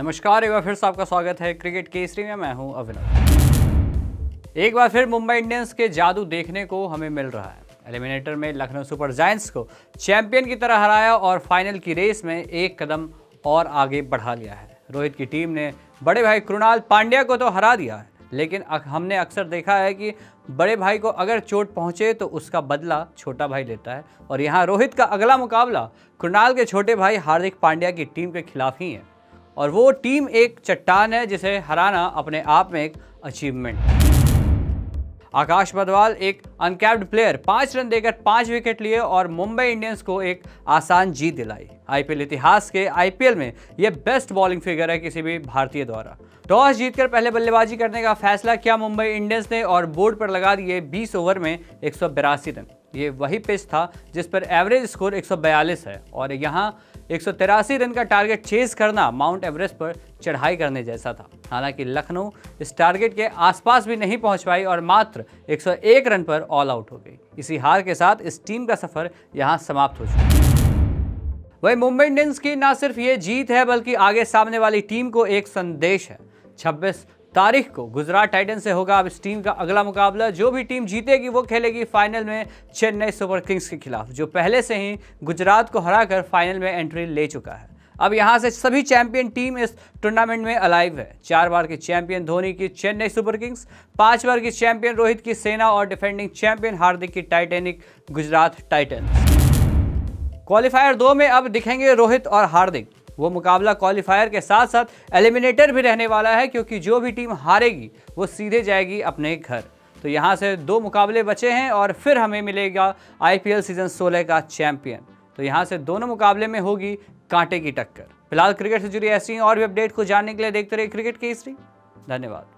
नमस्कार, एक बार फिर से आपका स्वागत है क्रिकेट केसरी में। मैं हूं अविनाश। एक बार फिर मुंबई इंडियंस के जादू देखने को हमें मिल रहा है। एलिमिनेटर में लखनऊ सुपर जायंट्स को चैंपियन की तरह हराया और फाइनल की रेस में एक कदम और आगे बढ़ा लिया है। रोहित की टीम ने बड़े भाई कृणाल पांड्या को तो हरा दिया है, लेकिन हमने अक्सर देखा है कि बड़े भाई को अगर चोट पहुंचे तो उसका बदला छोटा भाई लेता है, और यहाँ रोहित का अगला मुकाबला कृणाल के छोटे भाई हार्दिक पांड्या की टीम के खिलाफ ही है। और वो टीम एक चट्टान है जिसे हराना अपने आप में एक अचीवमेंट है। आकाश मधवाल एक अनकैप्ड प्लेयर 5 रन देकर 5 विकेट लिए और मुंबई इंडियंस को एक आसान जीत दिलाई। आईपीएल इतिहास के आईपीएल में यह बेस्ट बॉलिंग फिगर है किसी भी भारतीय द्वारा। टॉस जीतकर पहले बल्लेबाजी करने का फैसला किया मुंबई इंडियंस ने और बोर्ड पर लगा दिए 20 ओवर में 182 रन। ये वही पिच था जिस पर एवरेज स्कोर 142 है, और यहाँ 183 रन का टारगेट चेस करना माउंट एवरेस्ट पर चढ़ाई करने जैसा था। हालांकि लखनऊ इस टारगेट के आसपास भी नहीं पहुंच पाई और मात्र 101 रन पर ऑल आउट हो गई। इसी हार के साथ इस टीम का सफर यहां समाप्त हो चुका। वही मुंबई इंडियंस की ना सिर्फ ये जीत है, बल्कि आगे सामने वाली टीम को एक संदेश है। 26 तारीख को गुजरात टाइटंस से होगा अब इस टीम का अगला मुकाबला। जो भी टीम जीतेगी वो खेलेगी फाइनल में चेन्नई सुपर किंग्स के खिलाफ, जो पहले से ही गुजरात को हराकर फाइनल में एंट्री ले चुका है। अब यहां से सभी चैंपियन टीम इस टूर्नामेंट में अलाइव है। 4 बार की चैंपियन धोनी की चेन्नई सुपर किंग्स, 5 बार की चैंपियन रोहित की सेना और डिफेंडिंग चैंपियन हार्दिक की टाइटैनिक गुजरात टाइटंस। क्वालिफायर 2 में अब दिखेंगे रोहित और हार्दिक। वो मुकाबला क्वालिफायर के साथ साथ एलिमिनेटर भी रहने वाला है, क्योंकि जो भी टीम हारेगी वो सीधे जाएगी अपने घर। तो यहाँ से 2 मुकाबले बचे हैं और फिर हमें मिलेगा आईपीएल सीजन 16 का चैंपियन। तो यहाँ से दोनों मुकाबले में होगी कांटे की टक्कर। फिलहाल क्रिकेट से जुड़ी ऐसी और भी अपडेट को जानने के लिए देखते रहिए क्रिकेट केसरी। धन्यवाद।